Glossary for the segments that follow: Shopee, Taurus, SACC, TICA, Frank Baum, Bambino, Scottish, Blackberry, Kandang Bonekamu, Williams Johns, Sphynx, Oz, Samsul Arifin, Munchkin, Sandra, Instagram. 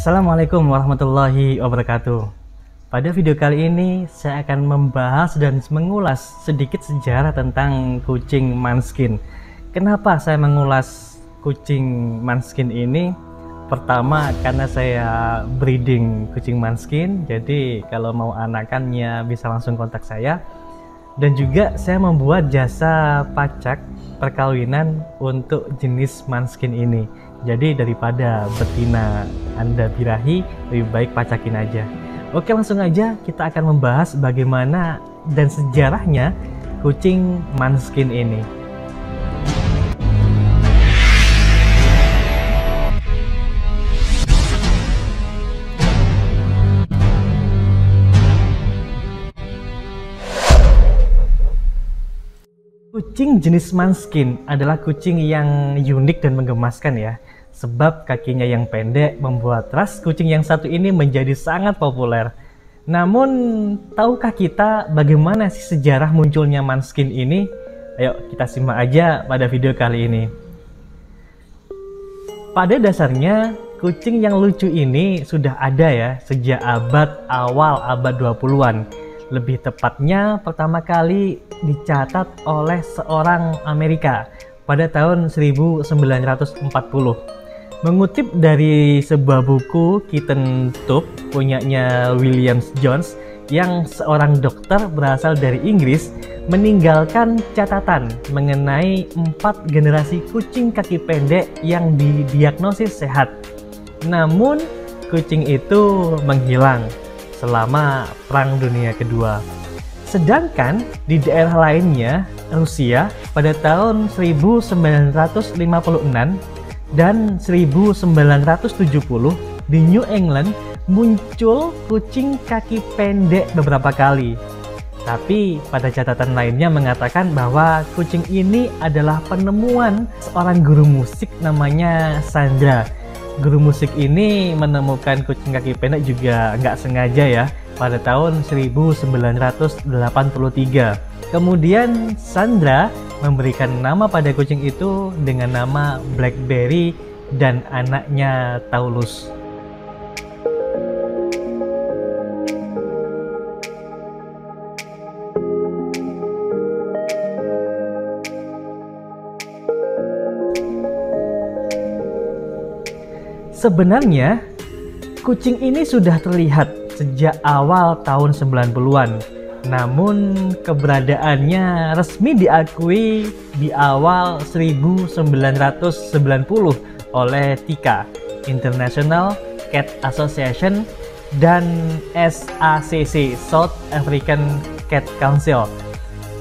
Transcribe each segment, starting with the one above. Assalamualaikum warahmatullahi wabarakatuh. Pada video kali ini saya akan membahas dan mengulas sedikit sejarah tentang kucing Munchkin. Kenapa saya mengulas kucing Munchkin ini? Pertama, karena saya breeding kucing Munchkin, jadi kalau mau anakannya bisa langsung kontak saya. Dan juga saya membuat jasa pacak perkawinan untuk jenis Munchkin ini. Jadi daripada betina Anda birahi, lebih baik pacakin aja. Oke, langsung aja kita akan membahas bagaimana dan sejarahnya kucing Munchkin ini. Kucing jenis Munchkin adalah kucing yang unik dan menggemaskan ya. Sebab kakinya yang pendek membuat ras kucing yang satu ini menjadi sangat populer. Namun, tahukah kita bagaimana sih sejarah munculnya Munchkin ini? Ayo kita simak aja pada video kali ini. Pada dasarnya, kucing yang lucu ini sudah ada ya sejak awal abad 20-an. Lebih tepatnya pertama kali dicatat oleh seorang Amerika pada tahun 1940. Mengutip dari sebuah buku Kitten Tube punyanya Williams Johns yang seorang dokter berasal dari Inggris, meninggalkan catatan mengenai 4 generasi kucing kaki pendek yang didiagnosis sehat. Namun kucing itu menghilang selama Perang Dunia Kedua. Sedangkan di daerah lainnya, Rusia pada tahun 1956 dan 1970 di New England muncul kucing kaki pendek beberapa kali. Tapi pada catatan lainnya mengatakan bahwa kucing ini adalah penemuan seorang guru musik namanya Sandra. Guru musik ini menemukan kucing kaki pendek juga nggak sengaja ya pada tahun 1983. Kemudian Sandra memberikan nama pada kucing itu dengan nama Blackberry dan anaknya Taurus. Sebenarnya, kucing ini sudah terlihat sejak awal tahun 90-an. Namun, keberadaannya resmi diakui di awal 1990 oleh TICA, International Cat Association, dan SACC, South African Cat Council.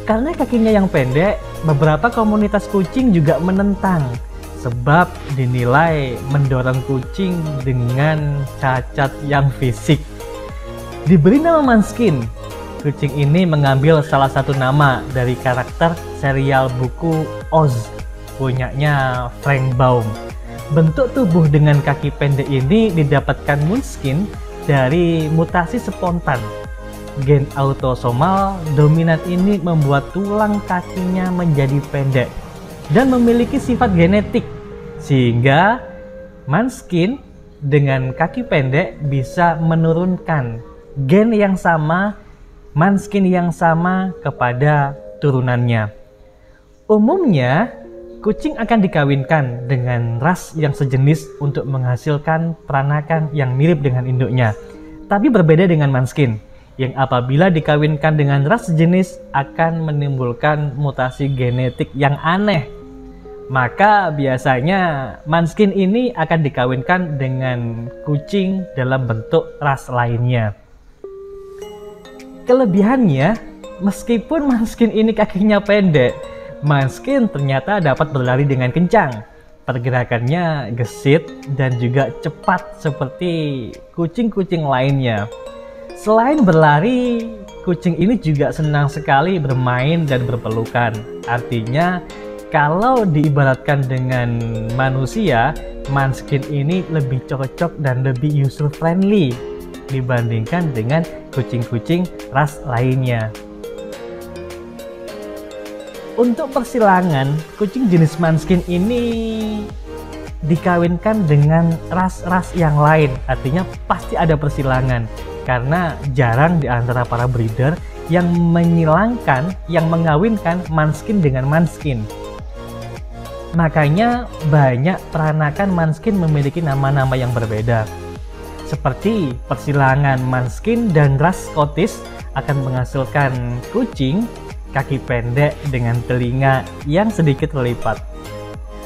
Karena kakinya yang pendek, beberapa komunitas kucing juga menentang. Sebab dinilai mendorong kucing dengan cacat yang fisik. Diberi nama Munchkin, kucing ini mengambil salah satu nama dari karakter serial buku Oz punyanya Frank Baum. Bentuk tubuh dengan kaki pendek ini didapatkan Munchkin dari mutasi spontan. Gen autosomal dominan ini membuat tulang kakinya menjadi pendek dan memiliki sifat genetik, sehingga Munchkin dengan kaki pendek bisa menurunkan gen yang sama, Munchkin yang sama kepada turunannya. Umumnya, kucing akan dikawinkan dengan ras yang sejenis untuk menghasilkan peranakan yang mirip dengan induknya. Tapi berbeda dengan Munchkin, yang apabila dikawinkan dengan ras sejenis akan menimbulkan mutasi genetik yang aneh. Maka biasanya Munchkin ini akan dikawinkan dengan kucing dalam bentuk ras lainnya. Kelebihannya, meskipun Munchkin ini kakinya pendek, Munchkin ternyata dapat berlari dengan kencang. Pergerakannya gesit dan juga cepat seperti kucing-kucing lainnya. Selain berlari, kucing ini juga senang sekali bermain dan berpelukan. Artinya, kalau diibaratkan dengan manusia, Munchkin ini lebih cocok dan lebih user friendly dibandingkan dengan kucing-kucing ras lainnya. Untuk persilangan, kucing jenis Munchkin ini dikawinkan dengan ras-ras yang lain, artinya pasti ada persilangan karena jarang di antara para breeder yang menyilangkan, yang mengawinkan Munchkin dengan Munchkin. Makanya banyak peranakan Munchkin memiliki nama-nama yang berbeda. Seperti persilangan Munchkin dan ras Scottish akan menghasilkan kucing kaki pendek dengan telinga yang sedikit melipat.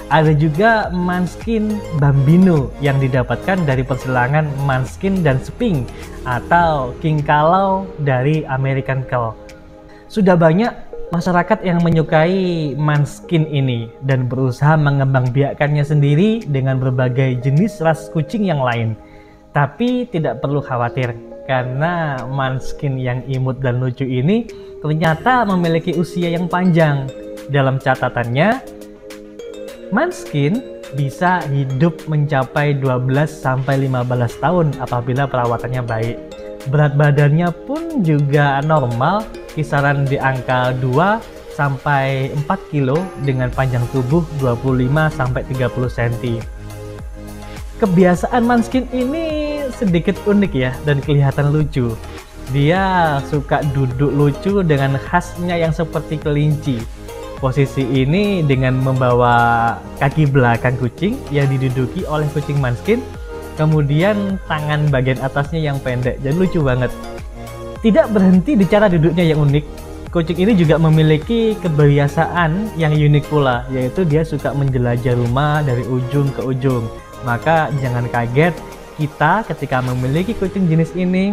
Ada juga Munchkin Bambino yang didapatkan dari persilangan Munchkin dan Sphynx atau kingkalau dari American Cow. Sudah banyak masyarakat yang menyukai Munchkin ini dan berusaha mengembangbiakkannya sendiri dengan berbagai jenis ras kucing yang lain. Tapi tidak perlu khawatir, karena Munchkin yang imut dan lucu ini ternyata memiliki usia yang panjang. Dalam catatannya, Munchkin bisa hidup mencapai 12-15 tahun apabila perawatannya baik. Berat badannya pun juga normal, kisaran di angka 2-4 kg dengan panjang tubuh 25-30 cm. Kebiasaan Munchkin ini sedikit unik ya dan kelihatan lucu. Dia suka duduk lucu dengan khasnya yang seperti kelinci. Posisi ini dengan membawa kaki belakang kucing yang diduduki oleh kucing Munchkin, kemudian tangan bagian atasnya yang pendek dan lucu banget. Tidak berhenti di cara duduknya yang unik, kucing ini juga memiliki kebiasaan yang unik pula, yaitu dia suka menjelajah rumah dari ujung ke ujung. Maka jangan kaget kita ketika memiliki kucing jenis ini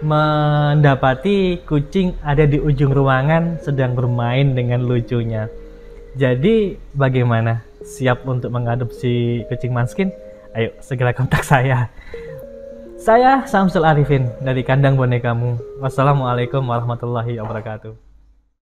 mendapati kucing ada di ujung ruangan sedang bermain dengan lucunya. Jadi bagaimana? Siap untuk mengadopsi kucing Munchkin? Ayo segera kontak saya. Saya Samsul Arifin dari Kandang Bonekamu. Wassalamualaikum warahmatullahi wabarakatuh.